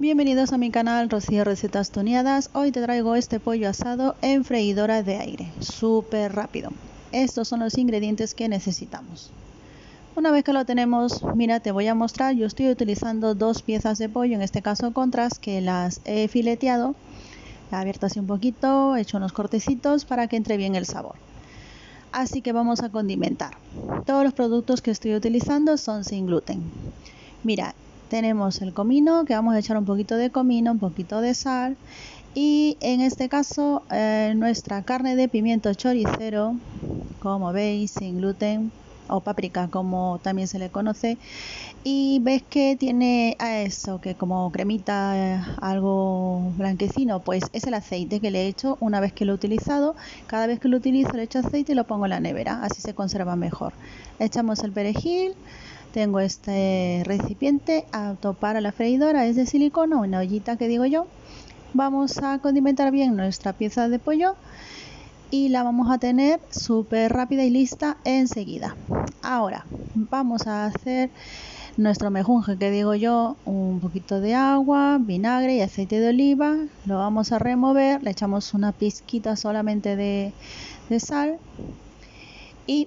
Bienvenidos a mi canal Rocío Recetas Tuneadas. Hoy te traigo este pollo asado en freidora de aire, súper rápido. Estos son los ingredientes que necesitamos. Una vez que lo tenemos, mira, te voy a mostrar. Yo estoy utilizando dos piezas de pollo, en este caso contras, que las he fileteado. He abierto así un poquito, he hecho unos cortecitos para que entre bien el sabor. Así que vamos a condimentar. Todos los productos que estoy utilizando son sin gluten. Mira, tenemos el comino, que vamos a echar un poquito de comino, un poquito de sal. Y en este caso nuestra carne de pimiento choricero, como veis, sin gluten, o páprica como también se le conoce. Y ves que tiene a eso, que como cremita, algo blanquecino, pues es el aceite que le he hecho una vez que lo he utilizado. Cada vez que lo utilizo le echo aceite y lo pongo en la nevera, así se conserva mejor. Echamos el perejil. Tengo este recipiente apto para la freidora, es de silicona, una ollita que digo yo. Vamos a condimentar bien nuestra pieza de pollo y la vamos a tener súper rápida y lista enseguida. Ahora vamos a hacer nuestro mejunje, que digo yo, un poquito de agua, vinagre y aceite de oliva. Lo vamos a remover, le echamos una pizquita solamente de sal y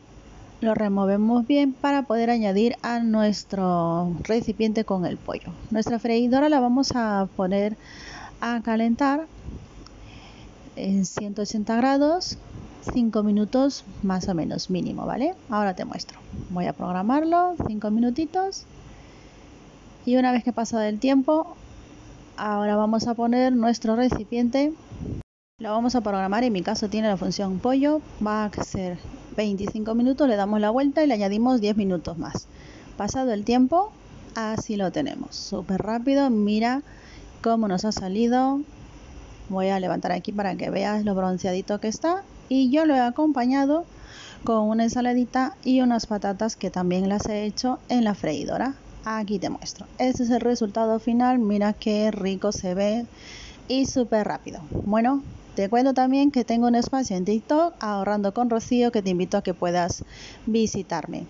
lo removemos bien para poder añadir a nuestro recipiente con el pollo. Nuestra freidora la vamos a poner a calentar en 180 grados, 5 minutos más o menos mínimo, ¿vale? Ahora te muestro. Voy a programarlo, 5 minutitos. Y una vez que pasa el tiempo, ahora vamos a poner nuestro recipiente. Lo vamos a programar, en mi caso tiene la función pollo, va a ser 25 minutos, le damos la vuelta y le añadimos 10 minutos más. Pasado el tiempo, así lo tenemos, súper rápido. Mira cómo nos ha salido. Voy a levantar aquí para que veas lo bronceadito que está. Y yo lo he acompañado con una ensaladita y unas patatas que también las he hecho en la freidora. Aquí te muestro. Este es el resultado final. Mira qué rico se ve y súper rápido. Bueno, te cuento también que tengo un espacio en TikTok, Ahorrando con Rocío, que te invito a que puedas visitarme.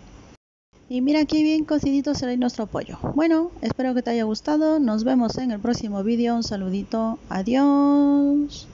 Y mira qué bien cocidito será nuestro pollo. Bueno, espero que te haya gustado. Nos vemos en el próximo vídeo. Un saludito. Adiós.